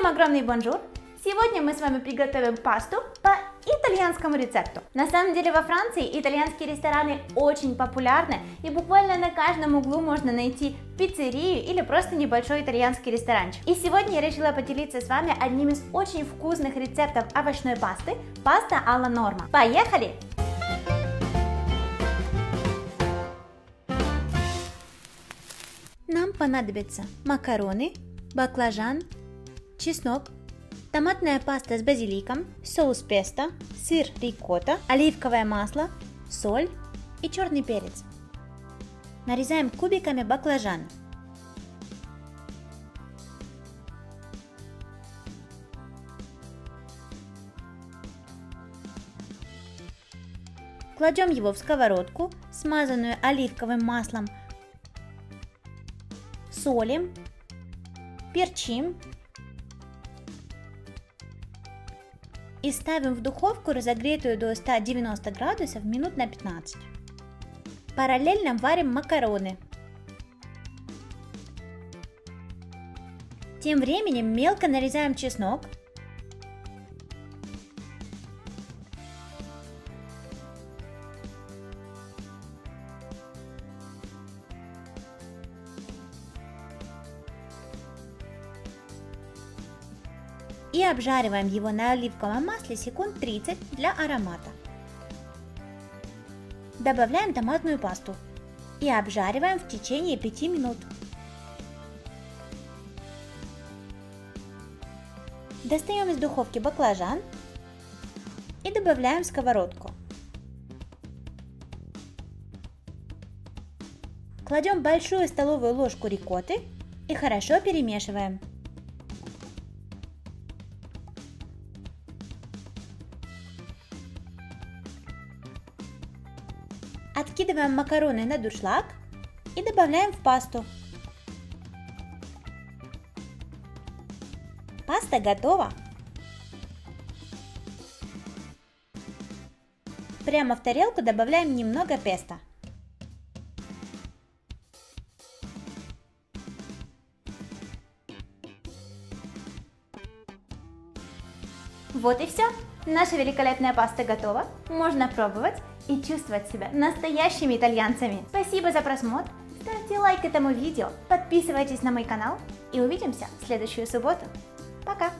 Всем огромный бонжур! Сегодня мы с вами приготовим пасту по итальянскому рецепту. На самом деле во Франции итальянские рестораны очень популярны, и буквально на каждом углу можно найти пиццерию или просто небольшой итальянский ресторанчик. И сегодня я решила поделиться с вами одним из очень вкусных рецептов овощной пасты – паста алла норма. Поехали! Нам понадобятся макароны, баклажан, чеснок, томатная паста с базиликом, соус песто, сыр рикотта, оливковое масло, соль и черный перец. Нарезаем кубиками баклажан. Кладем его в сковородку, смазанную оливковым маслом, солим, перчим и ставим в духовку, разогретую до 190 градусов, минут на 15. Параллельно варим макароны. Тем временем мелко нарезаем чеснок, и обжариваем его на оливковом масле секунд 30 для аромата. Добавляем томатную пасту и обжариваем в течение 5 минут. Достаем из духовки баклажан и добавляем в сковородку. Кладем большую столовую ложку рикотты и хорошо перемешиваем. Откидываем макароны на дуршлаг и добавляем в пасту. Паста готова! Прямо в тарелку добавляем немного песто. Вот и все! Наша великолепная паста готова, можно пробовать и чувствовать себя настоящими итальянцами. Спасибо за просмотр, ставьте лайк этому видео, подписывайтесь на мой канал и увидимся в следующую субботу. Пока!